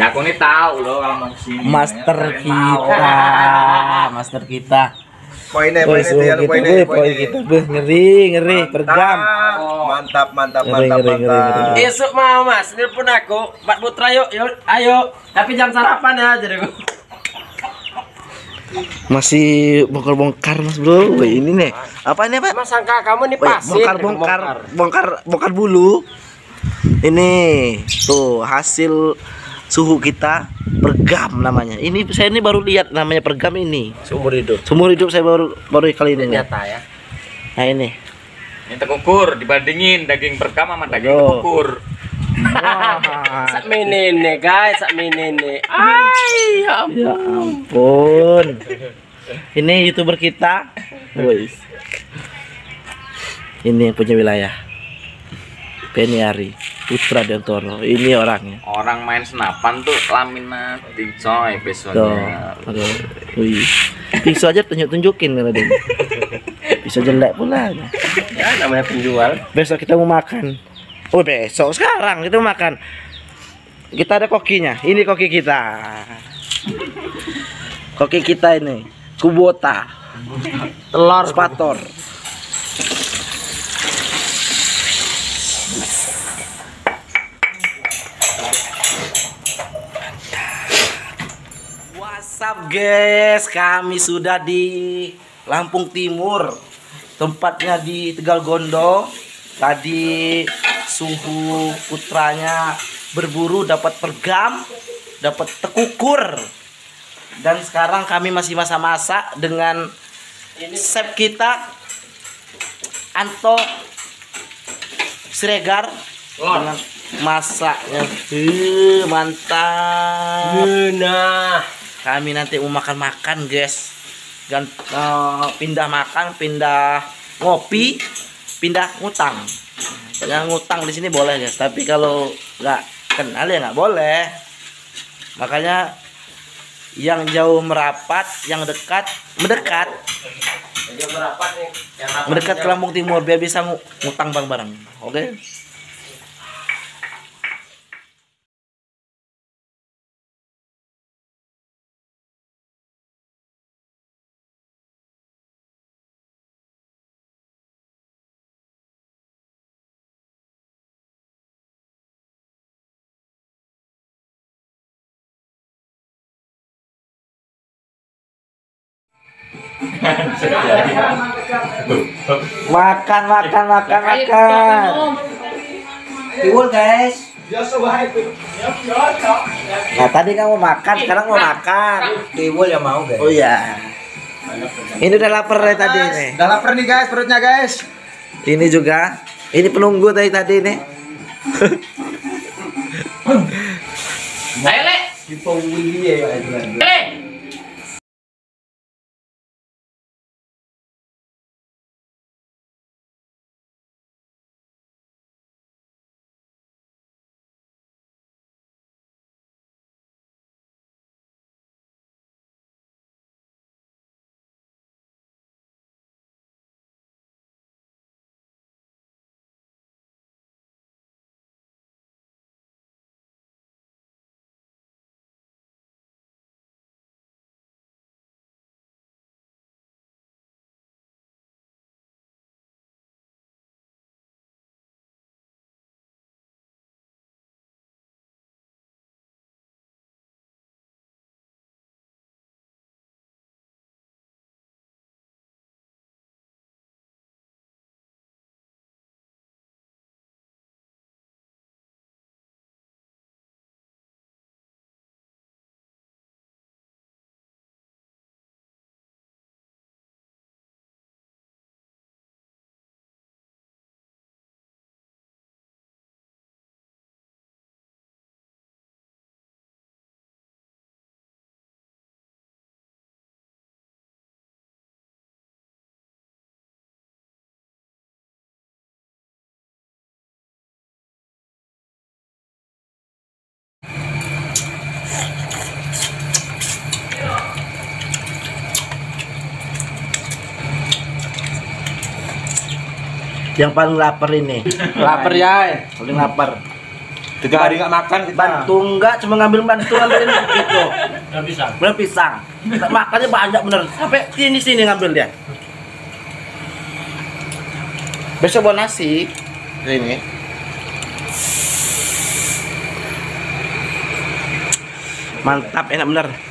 Ya aku ini tahu loh kalau mau kesini. Master kita. Poinnya. Ngeri. Pergam. Mantap. Esok mau Mas, nelpon aku. Pak Putra yuk, ayo. Tapi jam sarapan ya jadi. Masih bongkar-bongkar Mas Bro. Wih, ini nih. Apa ini Pak? Mas sangka kamu nih pasir. Bongkar bulu. Ini tuh hasil suhu kita pergam namanya. Ini saya baru lihat namanya pergam ini. Seumur hidup saya baru kali ini. Ternyata ya. Nah ini tekukur dibandingin daging pergam sama daging tekukur. Sak menene guys. Ay, ya ampun. Ini YouTuber kita. Guys. Ini yang punya wilayah. Peniari Putra Dantoro. Ini orangnya. Orang main senapan tuh laminat coy besoknya. Wih. Pisau aja tunjukin kalau dia. Pisau jelek pula. Ya namanya penjual. Besok kita mau makan. Oh besok, sekarang kita makan. Kita ada kokinya. Ini koki kita. Koki kita ini Kubota. Telur spator. What's up guys, kami sudah di Lampung Timur. Tempatnya di Tegal Gondo. Tadi suhu putranya berburu, dapat pergam, dapat tekukur, dan sekarang kami masih masak-masak dengan chef kita Anto Siregar dengan masaknya mantap. Nah, kami nanti mau makan-makan guys, dan pindah makan, pindah ngopi, pindah ngutang. Yang ngutang di sini boleh guys, tapi kalau nggak kenal ya nggak boleh. Makanya yang jauh merapat, yang dekat mendekat. Yang merapat nih, mendekat ke Lampung Timur biar bisa ngutang bareng-bareng. Oke. Makan. Tiwul guys. Nah tadi kamu makan, sekarang mau makan. Tiwul ya mau guys. Oh iya. Ini udah lapar ya tadi ini. Udah lapar nih guys, perutnya guys. Ini juga. Ini penunggu tadi nih. Ayo le. Kita wili ya. Yang paling lapar ini. Lapar ya, paling lapar. 3 hari nggak makan kita. Bantung nggak, cuma ngambil bantungan dari itu. Bener pisang. Makannya banyak bener. Sampai sini ngambil dia. Besok buat nasi ini. Mantap, enak bener.